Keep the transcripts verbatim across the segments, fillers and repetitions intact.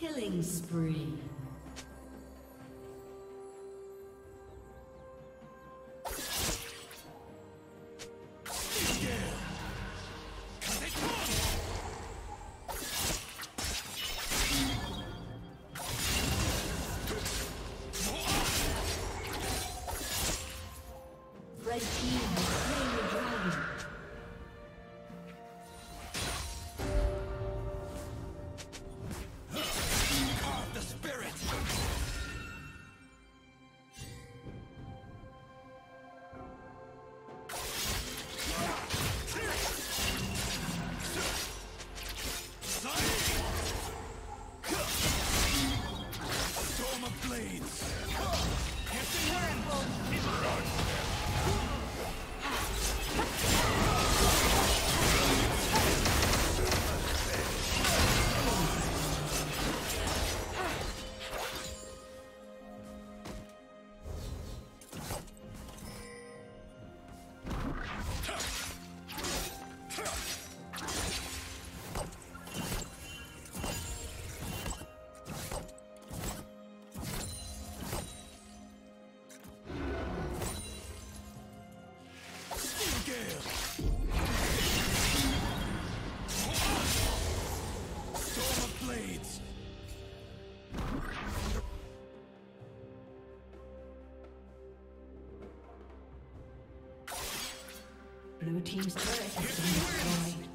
Killing spree. Blue team's turret has been destroyed.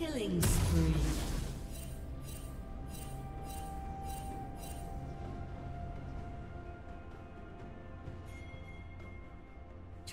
Killing spree.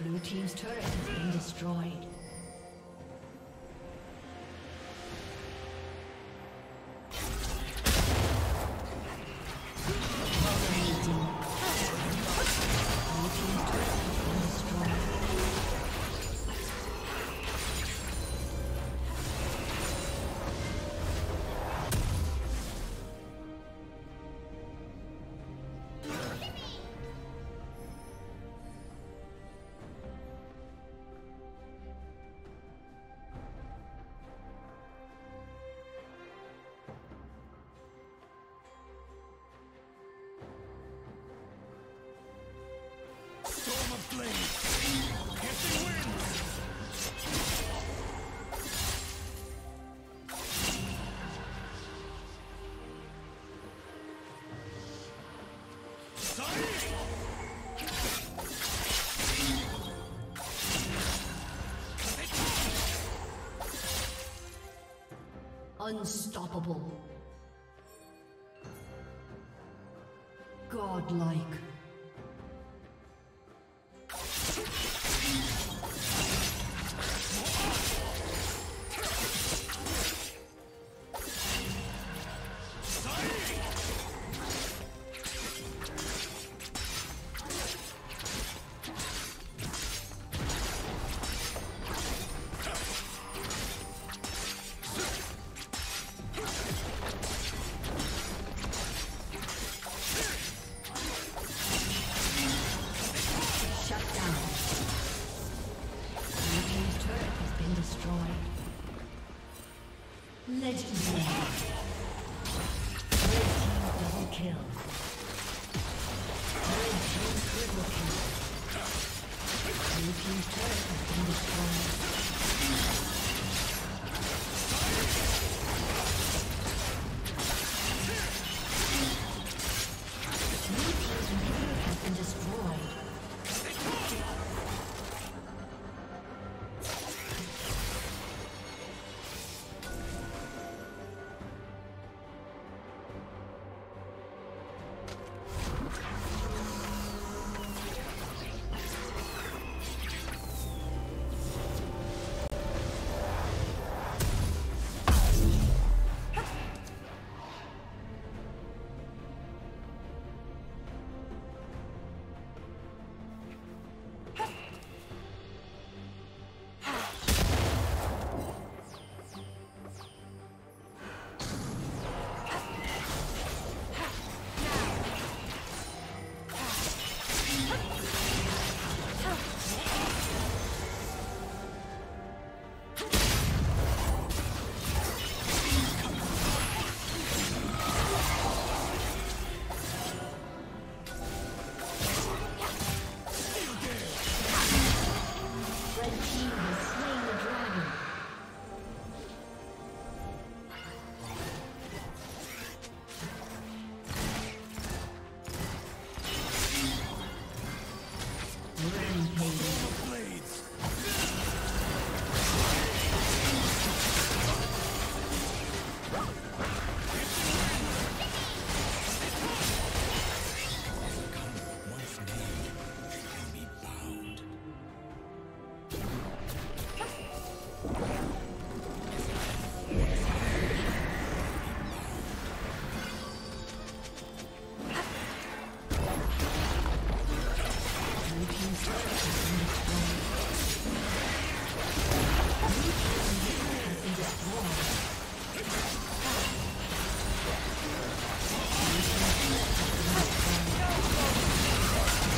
Blue team's turret has been destroyed. Unstoppable. Godlike.